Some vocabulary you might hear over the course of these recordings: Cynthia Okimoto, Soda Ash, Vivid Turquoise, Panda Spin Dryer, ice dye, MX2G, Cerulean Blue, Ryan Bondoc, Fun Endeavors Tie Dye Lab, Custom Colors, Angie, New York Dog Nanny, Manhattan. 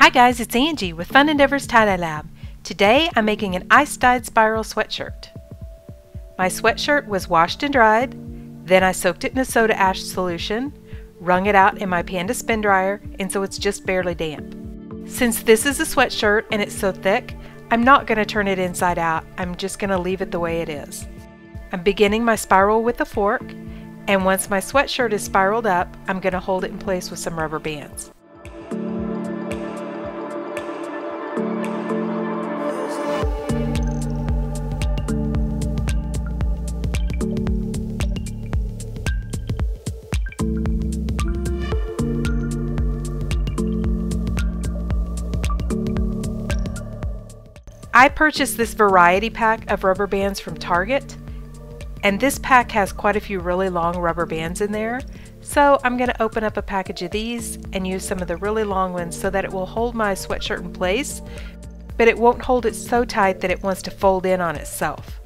Hi guys, it's Angie with Fun Endeavors Tie Dye Lab. Today I'm making an ice-dyed spiral sweatshirt. My sweatshirt was washed and dried, then I soaked it in a soda ash solution, wrung it out in my Panda Spin Dryer, and so it's just barely damp. Since this is a sweatshirt and it's so thick, I'm not going to turn it inside out. I'm just going to leave it the way it is. I'm beginning my spiral with a fork, and once my sweatshirt is spiraled up, I'm going to hold it in place with some rubber bands. I purchased this variety pack of rubber bands from Target, and this pack has quite a few really long rubber bands in there, so I'm going to open up a package of these and use some of the really long ones so that it will hold my sweatshirt in place, but it won't hold it so tight that it wants to fold in on itself.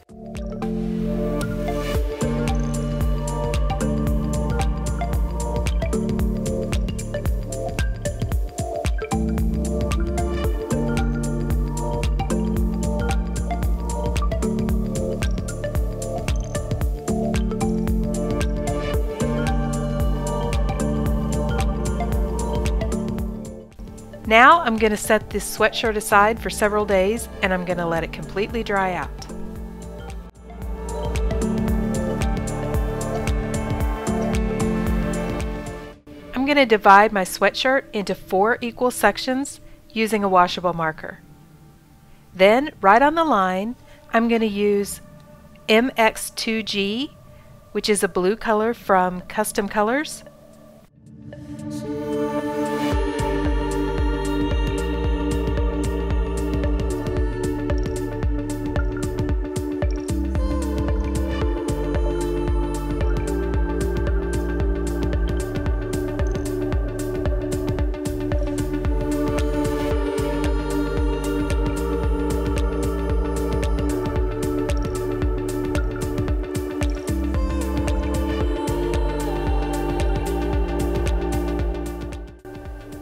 Now I'm going to set this sweatshirt aside for several days and I'm going to let it completely dry out. I'm going to divide my sweatshirt into 4 equal sections using a washable marker. Then, right on the line, I'm going to use MX2G, which is a blue color from Custom Colors.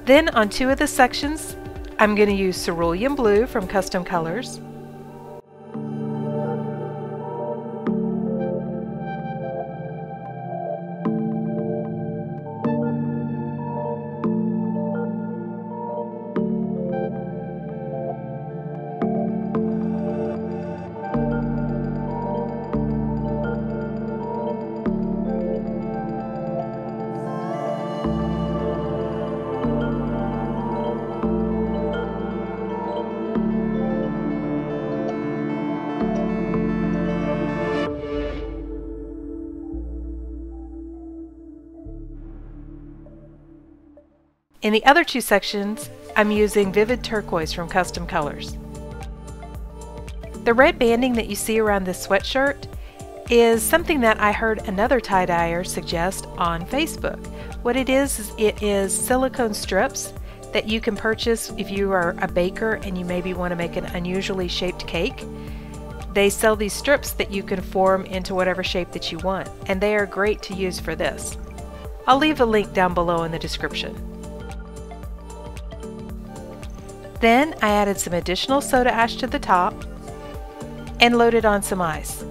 Then on 2 of the sections, I'm going to use Cerulean Blue from Custom Colors. In the other 2 sections, I'm using Vivid Turquoise from Custom Colors. The red banding that you see around this sweatshirt is something that I heard another tie-dyer suggest on Facebook. What it is silicone strips that you can purchase if you are a baker and you maybe want to make an unusually shaped cake. They sell these strips that you can form into whatever shape that you want, and they are great to use for this. I'll leave a link down below in the description. Then I added some additional soda ash to the top and loaded on some ice.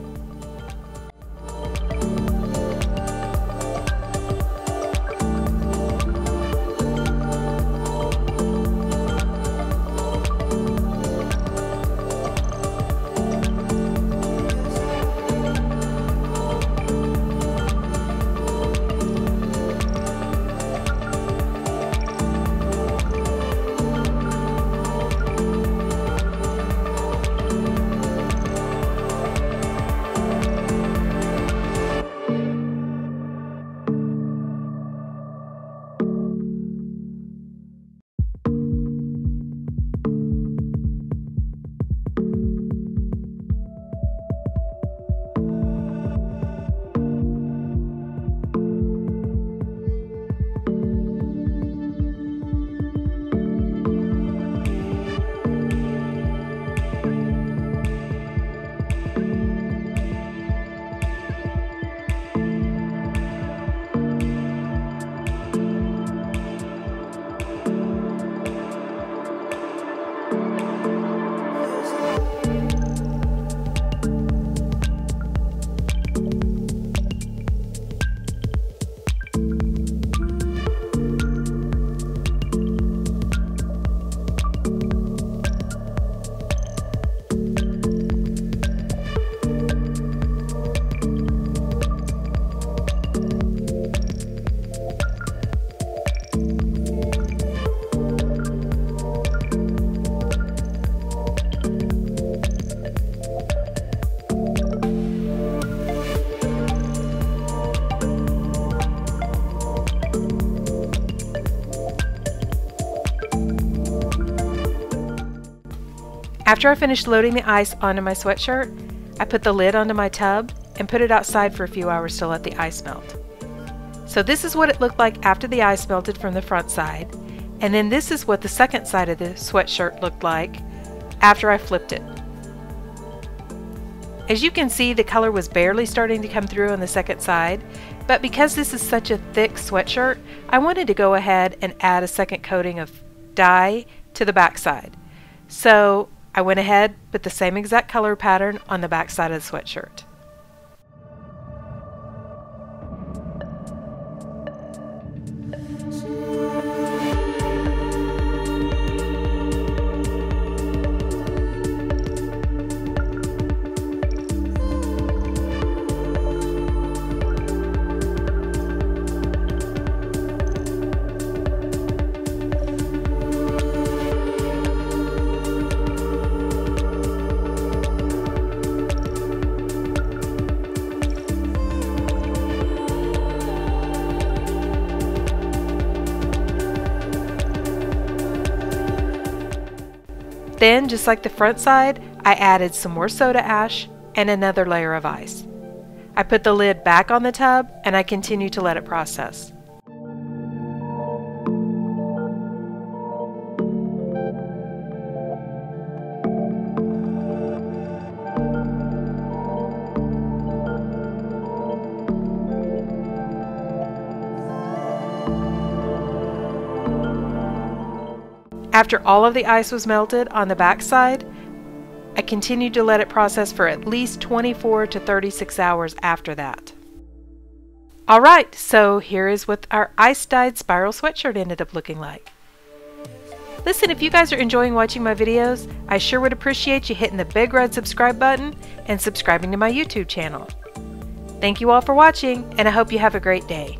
After I finished loading the ice onto my sweatshirt, I put the lid onto my tub and put it outside for a few hours to let the ice melt. So this is what it looked like after the ice melted from the front side, and then this is what the second side of the sweatshirt looked like after I flipped it. As you can see, the color was barely starting to come through on the second side, but because this is such a thick sweatshirt, I wanted to go ahead and add a second coating of dye to the back side. So I went ahead, put the same exact color pattern on the back side of the sweatshirt. Then, just like the front side, I added some more soda ash and another layer of ice. I put the lid back on the tub and I continue to let it process. After all of the ice was melted on the back side, I continued to let it process for at least 24 to 36 hours after that. Alright, so here is what our ice dyed spiral sweatshirt ended up looking like. Listen, if you guys are enjoying watching my videos, I sure would appreciate you hitting the big red subscribe button and subscribing to my YouTube channel. Thank you all for watching, and I hope you have a great day.